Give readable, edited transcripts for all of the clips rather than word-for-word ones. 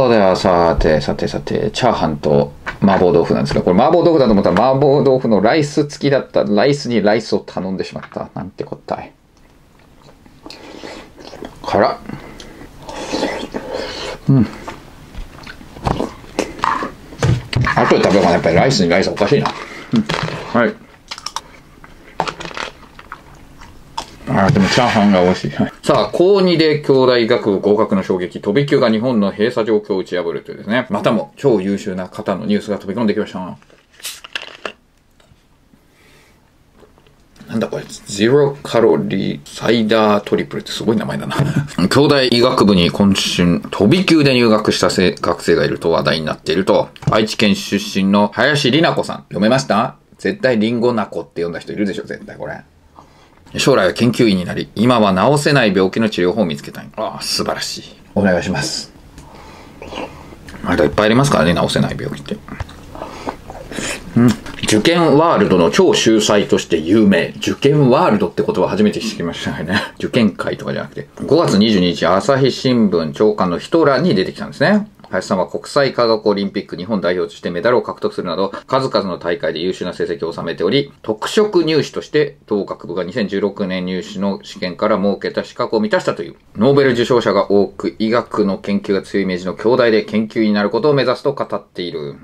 さあでは、さて、チャーハンと麻婆豆腐なんですが、これ麻婆豆腐だと思ったら麻婆豆腐のライス付きだった。ライスにライスを頼んでしまった。なんてこったい。辛っ。うん。後で食べようかな。やっぱりライスにライスはおかしいな。うん、はい。でもチャーハンが美味しい。はい、さあ、高2で京大学合格の衝撃、飛び級が日本の閉鎖状況を打ち破るというですね、またも超優秀な方のニュースが飛び込んできました。なんだこれ、ゼロカロリーサイダートリプルってすごい名前だな。京大医学部に今春、飛び級で入学した学生がいると話題になっていると、愛知県出身の林里奈子さん。読めました？絶対リンゴナコって呼んだ人いるでしょ、絶対これ。将来は研究員になり、今は治せない病気の治療法を見つけたい。ああ、素晴らしい。お願いします。まだいっぱいありますからね、治せない病気って。うん。受験ワールドの超秀才として有名。受験ワールドって言葉初めて知りましたよね。受験会とかじゃなくて。5月22日、朝日新聞朝刊のヒトラーに出てきたんですね。林さんは国際科学オリンピック日本代表としてメダルを獲得するなど、数々の大会で優秀な成績を収めており、特色入試として、同学部が2016年入試の試験から設けた資格を満たしたという、ノーベル受賞者が多く、医学の研究が強いイメージの京大で研究員になることを目指すと語っている。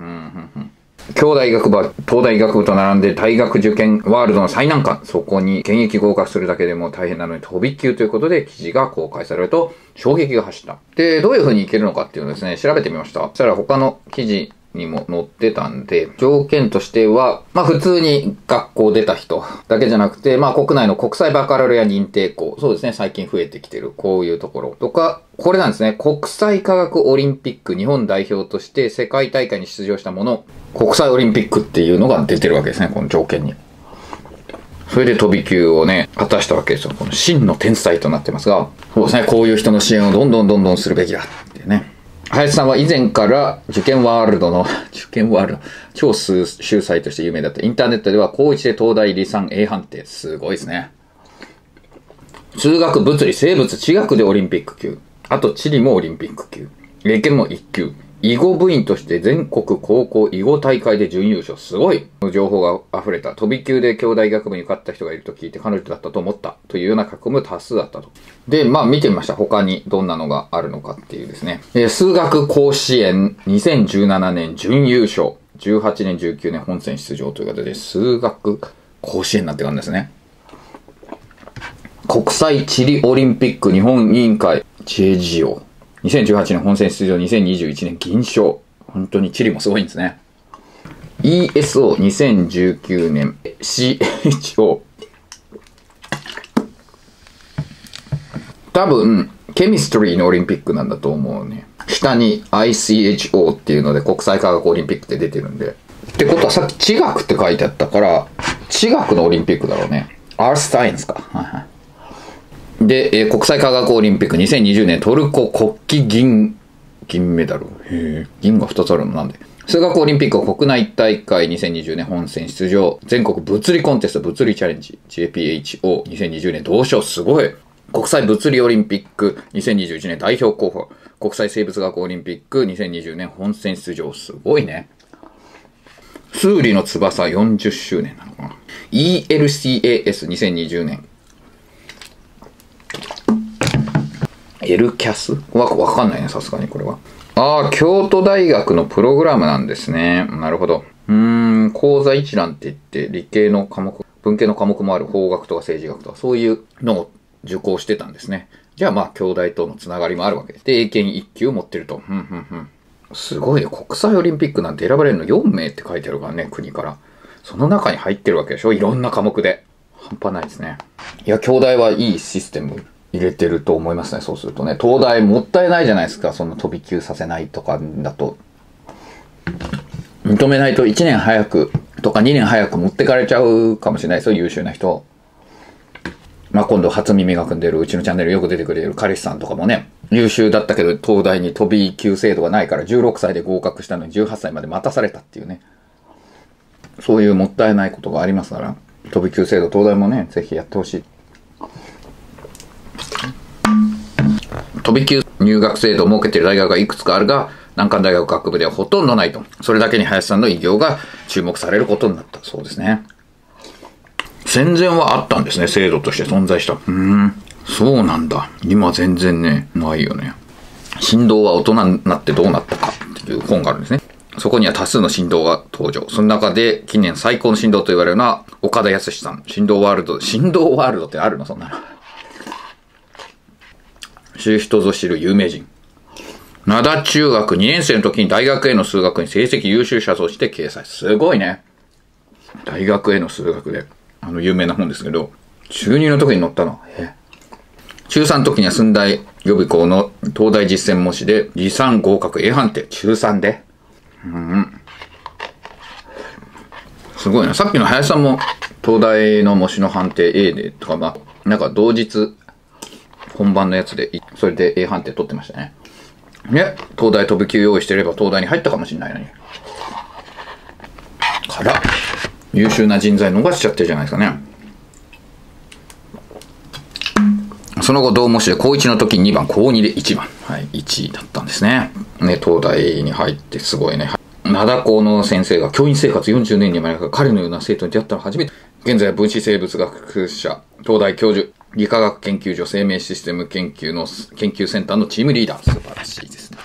京大医学部は東大医学部と並んで大学受験ワールドの最難関。そこに現役合格するだけでも大変なのに飛び級ということで記事が公開されると衝撃が走った。で、どういう風にいけるのかっていうのをですね、調べてみました。そしたら他の記事にも載ってたんで、条件としては、まあ普通に学校出た人だけじゃなくて、まあ国内の国際バカロレア認定校。そうですね、最近増えてきてる。こういうところとか、これなんですね。国際科学オリンピック日本代表として世界大会に出場したもの、国際オリンピックっていうのが出てるわけですね。この条件に。それで飛び級をね、果たしたわけですよ。この真の天才となってますが、そうですね。こういう人の支援をどんどんするべきだってね。林さんは以前から受験ワールド、超秀才として有名だった。インターネットでは高1で東大理3 A 判定。すごいですね。数学、物理、生物、地学でオリンピック級。あと、地理もオリンピック級。英検も1級。囲碁部員として全国高校囲碁大会で準優勝。すごい情報が溢れた。飛び級で京大医学部に受かった人がいると聞いて彼女だったと思った。というような過去も多数あったと。で、まあ見てみました。他にどんなのがあるのかっていうですね。数学甲子園2017年準優勝。18年19年本戦出場という形で、数学甲子園なんて感じですね。国際地理オリンピック日本委員会 JGO。2018年本戦出場、2021年銀賞。本当にチリもすごいんですね。ESO2019 年 CHO。多分、ケミストリーのオリンピックなんだと思うね。下に ICHO っていうので国際科学オリンピックって出てるんで。ってことはさっき地学って書いてあったから、地学のオリンピックだろうね。アースサイエンスか。はいはい。で、国際科学オリンピック2020年トルコ国旗銀メダル。へえ。銀が2つあるのなんで。数学オリンピックは国内大会2020年本戦出場。全国物理コンテスト物理チャレンジ。JPHO2020 年同賞。すごい。国際物理オリンピック2021年代表候補。国際生物学オリンピック2020年本戦出場。すごいね。数理の翼40周年なのかな。ELCAS2020 年。エルキャスわかんないね、さすがにこれは。ああ、京都大学のプログラムなんですね。なるほど。講座一覧って言って、理系の科目、文系の科目もある、法学とか政治学とか、そういうのを受講してたんですね。じゃあまあ、京大とのつながりもあるわけです。で、英検1級を持ってると。すごいね。国際オリンピックなんて選ばれるの4名って書いてあるからね、国から。その中に入ってるわけでしょ？いろんな科目で。半端ないですね。いや、京大はいいシステム。入れてると思いますね。そうするとね、東大もったいないじゃないですか。そんな飛び級させないとかだと。認めないと1年早くとか2年早く持ってかれちゃうかもしれないですよ、優秀な人。まあ今度初耳が組んでる、うちのチャンネルよく出てくれる彼氏さんとかもね、優秀だったけど東大に飛び級制度がないから16歳で合格したのに18歳まで待たされたっていうね。そういうもったいないことがありますから、飛び級制度、東大もね、ぜひやってほしい。飛び級入学制度を設けている大学がいくつかあるが、難関大学学部ではほとんどないと。それだけに林さんの偉業が注目されることになったそうですね。戦前はあったんですね、制度として存在した。そうなんだ。今全然ね、ないよね。神童は大人になってどうなったかっていう本があるんですね。そこには多数の神童が登場。その中で近年最高の神童と言われるのは岡田康さん。神童ワールドってあるの、そんなの。知る人ぞ知る有名人。灘中学2年生の時に大学への数学に成績優秀者として掲載。すごいね。大学への数学で、有名な本ですけど、中2の時に載ったの。中3の時には駿台予備校の東大実践模試で、理3合格 A 判定。中3で。すごいな。さっきの林さんも、東大の模試の判定 A で、とか、まあ、なんか同日、本番のやつで、それで A 判定取ってましたね。ね、東大飛び級用意してれば東大に入ったかもしれないのに。から、優秀な人材逃しちゃってるじゃないですかね。その後、同模試で高1の時に2番、高2で1番。はい、1位だったんですね。ね、東大に入ってすごいね。灘高の先生が教員生活40年にもなく、彼のような生徒に出会ったのは初めて。現在は分子生物学者、東大教授、理化学研究所生命システム研究の研究センターのチームリーダー。素晴らしいですね。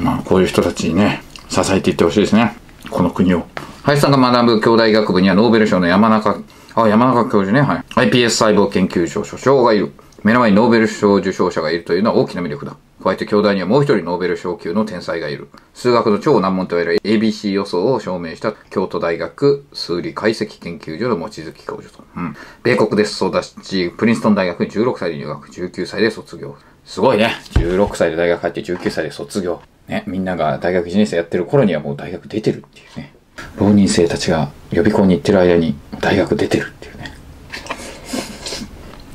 まあ、こういう人たちにね、支えていってほしいですね。この国を。林さんが学ぶ京大学部にはノーベル賞の山中教授ね、はい。iPS 細胞研究所所長がいる。目の前にノーベル賞受賞者がいるというのは大きな魅力だ。加えて京大にはもう一人ノーベル賞級の天才がいる。数学の超難問といわれる ABC 予想を証明した京都大学数理解析研究所の望月教授と。米国で育ち、プリンストン大学に16歳で入学、19歳で卒業。すごいね。16歳で大学入って19歳で卒業。ね、みんなが大学1年生やってる頃にはもう大学出てるっていうね。浪人生たちが予備校に行ってる間に大学出てるっていうね。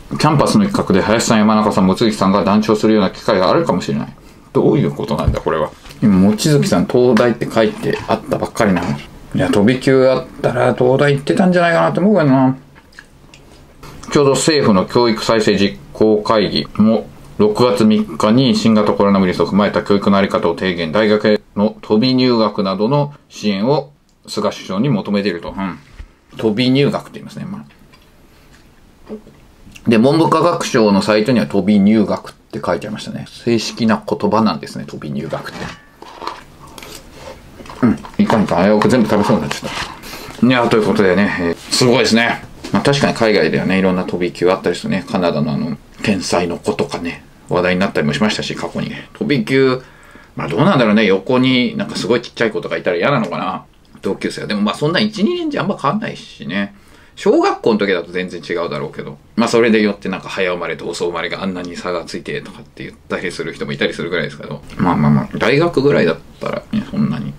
キャンパスの一角で林さん、山中さん、望月さんが談笑するような機会があるかもしれない。どういうことなんだ、これは。今、望月さん、東大って書いてあったばっかりなのに。いや、飛び級あったら東大行ってたんじゃないかなって思うけどな。ちょうど政府の教育再生実行会議も、6月3日に新型コロナウイルスを踏まえた教育のあり方を提言、大学への飛び入学などの支援を菅首相に求めていると。飛び入学って言いますね、まあ。で、文部科学省のサイトには飛び入学って書いてありましたね。正式な言葉なんですね、飛び入学って。いかん。あれを全部食べそうになっちゃった。いや、ということでね、すごいですね。まあ確かに海外ではね、いろんな飛び級あったりするね。カナダの天才の子とかね、話題になったりもしましたし、過去にね。飛び級、まあどうなんだろうね、横になんかすごいちっちゃい子とかいたら嫌なのかな。同級生は。でもまあそんな1、2年じゃあんま変わんないしね。小学校の時だと全然違うだろうけど。まあそれでよってなんか早生まれと遅生まれがあんなに差がついてとかって言ったりする人もいたりするぐらいですけど。まあ、大学ぐらいだったら、ね、そんなに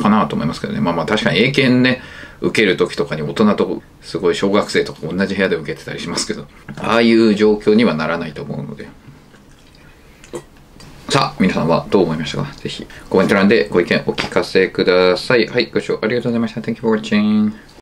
かなと思いますけどね。まあ確かに英検ね、受ける時とかに大人とすごい小学生とか同じ部屋で受けてたりしますけど。ああいう状況にはならないと思うので。さあ、皆さんはどう思いましたか？ぜひコメント欄でご意見お聞かせください。はい、ご視聴ありがとうございました。Thank you for watching.